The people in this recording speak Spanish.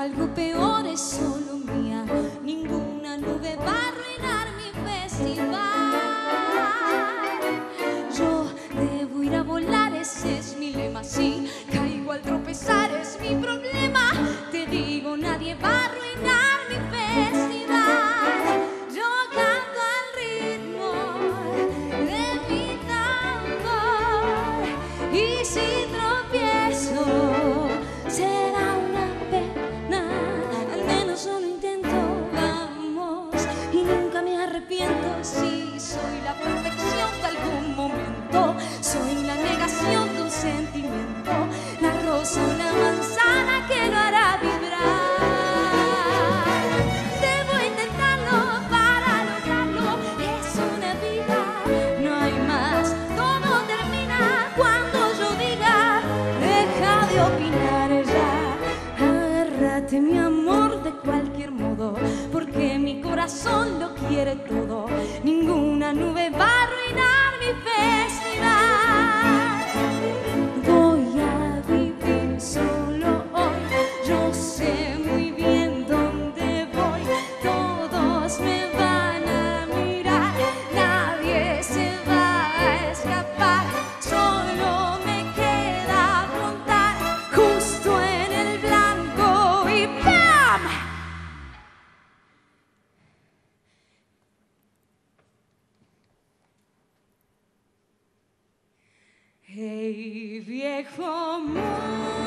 o algo peor es solo mía. Ninguna nube va a arruinar mi festival. Yo debo ir a volar, ese es mi lema. Si caigo al tropezar es mi problema. Te digo, nadie va a arruinar mi festival. Yo canto al ritmo de mi tambor, y si tropiezo será una pena, al menos solo intento, vamos, y nunca me arrepiento. Si soy la perfección de algún momento, soy la negación de un sentimiento, la rosa, una manzana que no hará vibrar. Debo intentarlo para lograrlo, es una vida, no hay más, todo termina cuando yo diga, deja de opinar. Mi amor, de cualquier modo, porque mi corazón lo quiere todo. Ninguna nube va a arruinar mi festival. Voy a vivir solo hoy, yo sé muy bien dónde voy. Todos me van a mirar, nadie se va a escapar. Solo me queda apuntar justo en el blanco. ¡Pam! Hey, viejo amor.